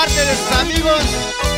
parte de sus amigos.